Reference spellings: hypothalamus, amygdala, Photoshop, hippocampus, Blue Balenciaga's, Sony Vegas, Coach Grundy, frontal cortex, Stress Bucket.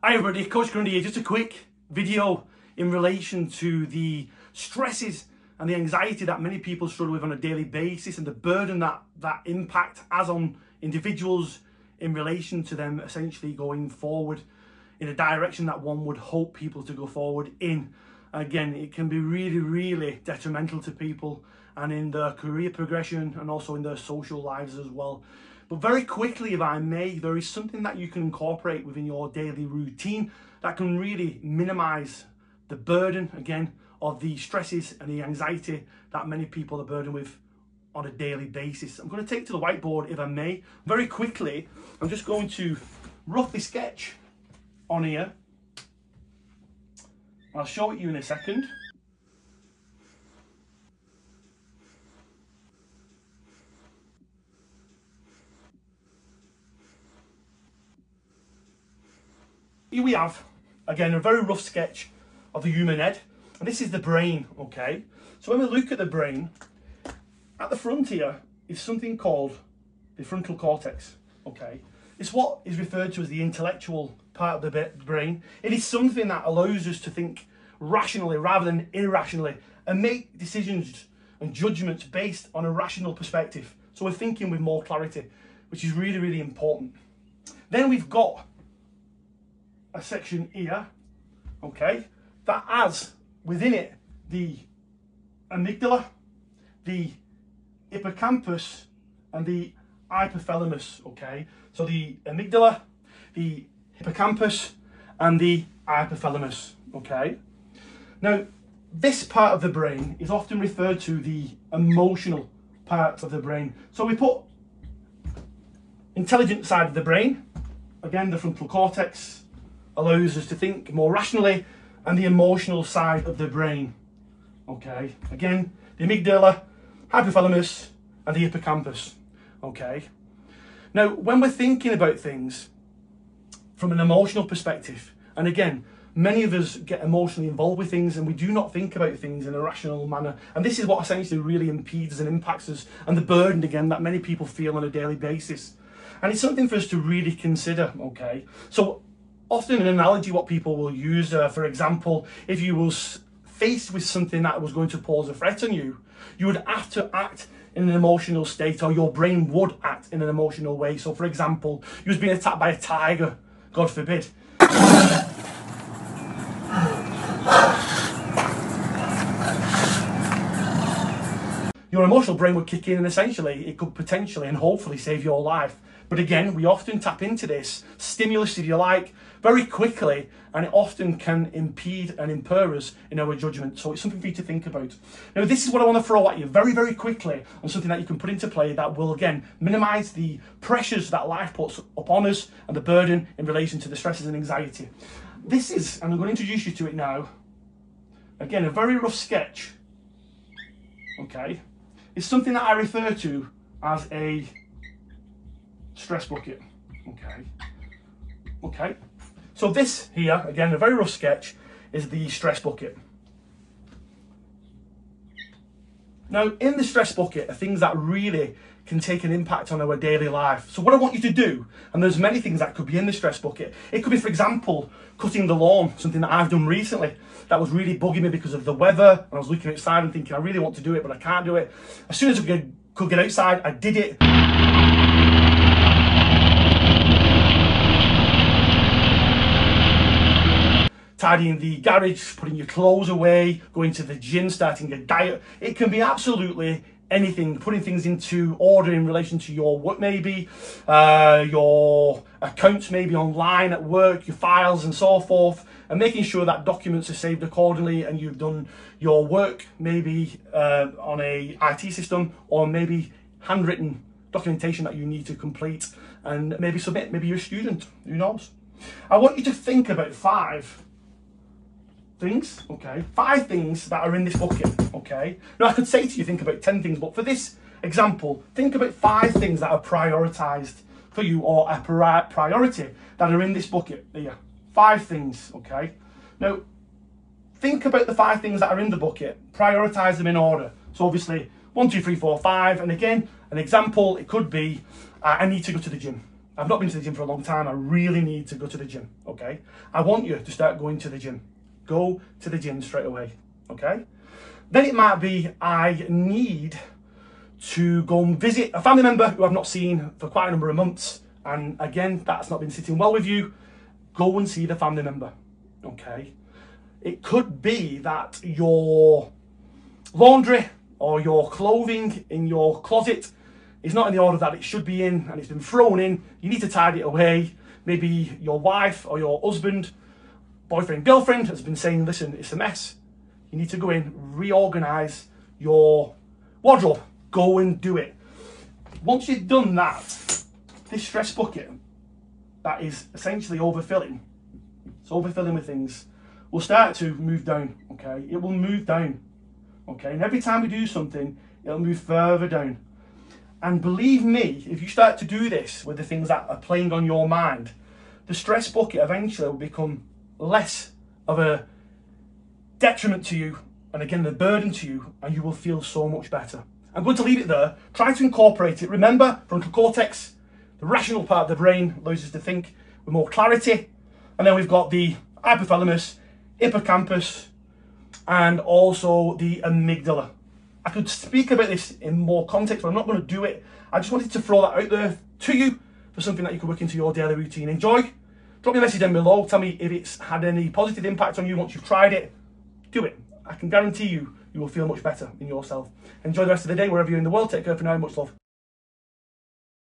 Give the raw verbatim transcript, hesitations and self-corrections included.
Hi everybody, Coach Grundy here. Just a quick video in relation to the stresses and the anxiety that many people struggle with on a daily basis and the burden that that impact has on individuals in relation to them essentially going forward in a direction that one would hope people to go forward in. Again, it can be really, really detrimental to people and in their career progression and also in their social lives as well. But very quickly, if I may, there is something that you can incorporate within your daily routine that can really minimize the burden, again, of the stresses and the anxiety that many people are burdened with on a daily basis. I'm going to take to the whiteboard, if I may. Very quickly, I'm just going to roughly sketch on here. I'll show it you in a second. Here we have, again, a very rough sketch of the human head. And this is the brain, okay? So when we look at the brain, at the front here is something called the frontal cortex, okay? It's what is referred to as the intellectual part of the brain. It is something that allows us to think rationally rather than irrationally and make decisions and judgments based on a rational perspective. So we're thinking with more clarity, which is really, really important. Then we've got a section here, okay, that has within it the amygdala, the hippocampus and the hypothalamus, okay? So the amygdala, the hippocampus and the hypothalamus, okay? Now, this part of the brain is often referred to the emotional part of the brain. So we put intelligent side of the brain, again, the frontal cortex, allows us to think more rationally, and the emotional side of the brain. Okay, again, the amygdala, hypothalamus, and the hippocampus. Okay, now when we're thinking about things from an emotional perspective, and again, many of us get emotionally involved with things and we do not think about things in a rational manner. And this is what essentially really impedes and impacts us and the burden, again, that many people feel on a daily basis. And it's something for us to really consider, okay? So, often an analogy what people will use, uh, for example, if you were faced with something that was going to pose a threat on you, you would have to act in an emotional state, or your brain would act in an emotional way. So, for example, you was being attacked by a tiger, God forbid. Your emotional brain would kick in and essentially it could potentially and hopefully save your life. But again, we often tap into this stimulus, if you like, very quickly, and it often can impede and impair us in our judgment. So it's something for you to think about. Now, this is what I want to throw at you very, very quickly on something that you can put into play that will, again, minimise the pressures that life puts upon us and the burden in relation to the stresses and anxiety. This is, and I'm going to introduce you to it now, again, a very rough sketch, okay? It's something that I refer to as a stress bucket, okay? Okay, so this here, again, a very rough sketch, is the stress bucket. Now, in the stress bucket are things that really can take an impact on our daily life. So what I want you to do, and there's many things that could be in the stress bucket. It could be, for example, cutting the lawn, something that I've done recently that was really bugging me because of the weather, and I was looking outside and thinking, I really want to do it, but I can't do it. As soon as I could get outside, I did it. Tidying the garage, putting your clothes away, going to the gym, starting a diet. It can be absolutely anything. Putting things into order in relation to your work, maybe, uh, your accounts, maybe online at work, your files and so forth, and making sure that documents are saved accordingly and you've done your work, maybe uh, on a I T system, or maybe handwritten documentation that you need to complete and maybe submit. Maybe you're a student, who knows? I want you to think about five things, okay, five things that are in this bucket, okay? Now, I could say to you, think about ten things, but for this example, think about five things that are prioritised for you or a priority that are in this bucket here. Five things, okay? Now, think about the five things that are in the bucket, prioritise them in order. So, obviously, one, two, three, four, five, and again, an example, it could be, uh, I need to go to the gym. I've not been to the gym for a long time. I really need to go to the gym, okay? I want you to start going to the gym. Go to the gym straight away, okay? Then it might be, I need to go and visit a family member who I've not seen for quite a number of months. And again, that's not been sitting well with you. Go and see the family member, okay? It could be that your laundry or your clothing in your closet is not in the order that it should be in, and it's been thrown in. You need to tidy it away. Maybe your wife or your husband, boyfriend, girlfriend has been saying, listen, it's a mess. You need to go in, reorganize your wardrobe. Go and do it. Once you've done that, this stress bucket that is essentially overfilling, it's overfilling with things, will start to move down, okay? It will move down, okay? And every time we do something, it'll move further down. And believe me, if you start to do this with the things that are playing on your mind, the stress bucket eventually will become less of a detriment to you, and again, the burden to you, and you will feel so much better. I'm going to leave it there. Try to incorporate it. Remember, frontal cortex, the rational part of the brain, allows us to think with more clarity. And then we've got the hypothalamus, hippocampus, and also the amygdala. I could speak about this in more context, but I'm not going to do it. I just wanted to throw that out there to you for something that you could work into your daily routine. Enjoy. Drop me a message down below. Tell me if it's had any positive impact on you once you've tried it. Do it. I can guarantee you, you will feel much better in yourself. Enjoy the rest of the day wherever you're in the world. Take care for now. Much love.